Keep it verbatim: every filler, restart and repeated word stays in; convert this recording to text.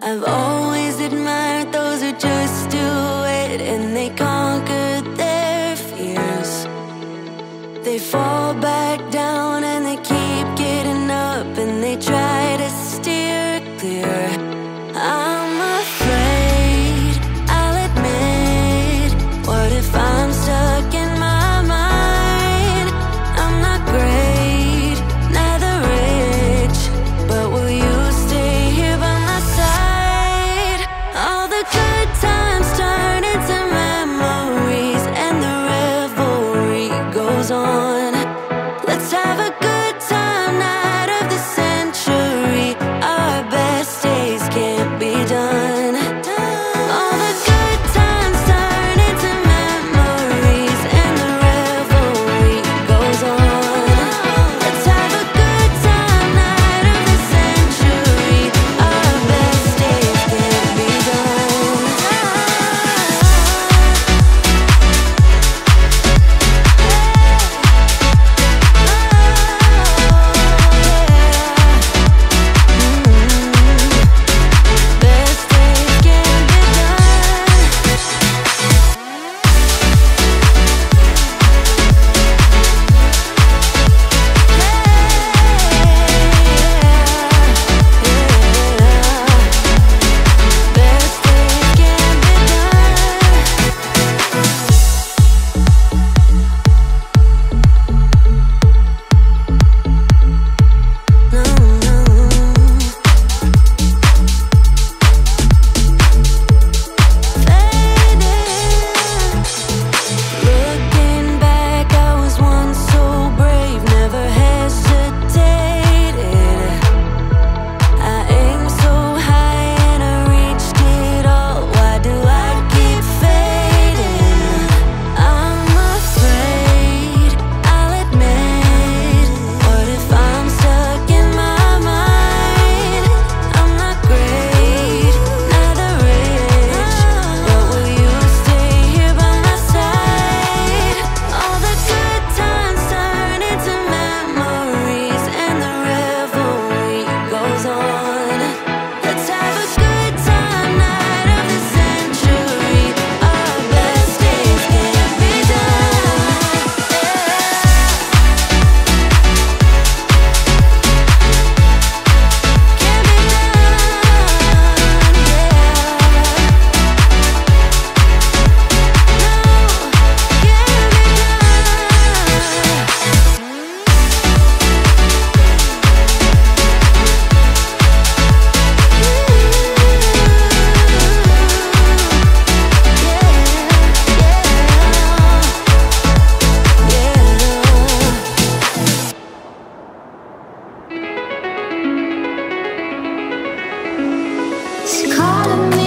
I've always admired those who just do it, and they conquered their fears. They fall back down and they keep getting up, and they try to steer clear. I'm afraid, I'll admit, what if I'm stuck in my mind? I'm not great, neither rich, but will you stay here by my side? All the good times turn into memories, and the revelry goes on. Let's have a good time, night of the century. Our best days can't be done. Call me.